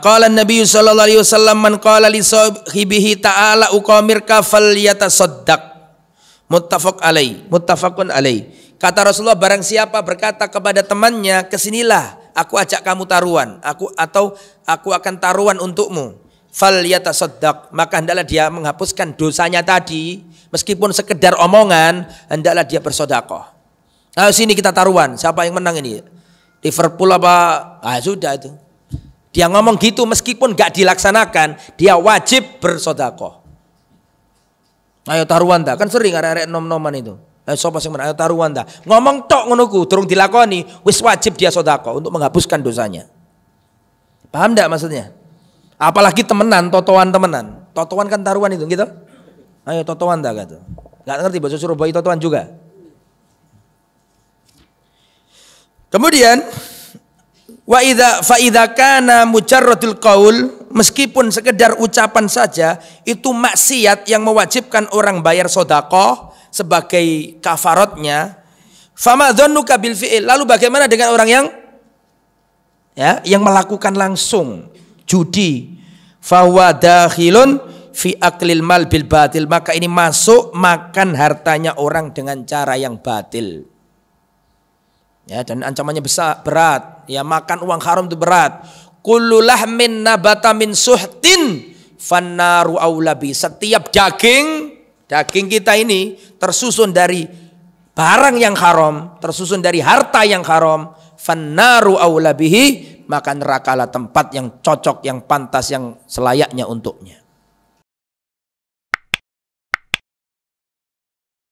Qala an-nabiy sallallahu alaihi wasallam man qala li sahibihi ta'ala uqamirka falyatasaddaq. Muttafaqun alai. Kata Rasulullah, barang siapa berkata kepada temannya, kesinilah aku ajak kamu taruhan, aku akan taruhan untukmu. Falyatasaddaq, maka hendaklah dia menghapuskan dosanya tadi, meskipun sekedar omongan, hendaklah dia bersedekah. Nah, sini kita taruhan, siapa yang menang ini? Liverpool apa? Ah, sudah itu. Dia ngomong gitu meskipun gak dilaksanakan, dia wajib bersedekah. Ayo taruhan dah, kan sering arek-arek nom-noman itu. Ayo sapa sing menang, ayo taruhan dah. Ngomong tok ngono ku, durung dilakoni, wis wajib dia sedekah untuk menghapuskan dosanya. Paham ndak maksudnya? Apalagi temenan, totoan. Totoan kan taruhan itu, gitu. Ayo totoan dah gitu. Enggak ngerti bahasa Surabaya totoan juga. Kemudian wa idza fa idza kana mujarradul qaul, meskipun sekedar ucapan saja, itu maksiat yang mewajibkan orang bayar sedekah sebagai kafaratnya. Fama dzannuka bil fi'il, lalu bagaimana dengan orang yang melakukan langsung judi? Fahuwa dakhilun fi aklil mal bil batil, maka ini masuk makan hartanya orang dengan cara yang batil. Ya, dan ancamannya besar, berat. Ya, makan uang haram itu berat. Kullu lahmin nabata min suhtin fannaru aula bi. Setiap daging kita ini tersusun dari barang yang haram, tersusun dari harta yang haram, fannaru aula bihi, maka nerakalah tempat yang cocok, yang pantas, yang selayaknya untuknya.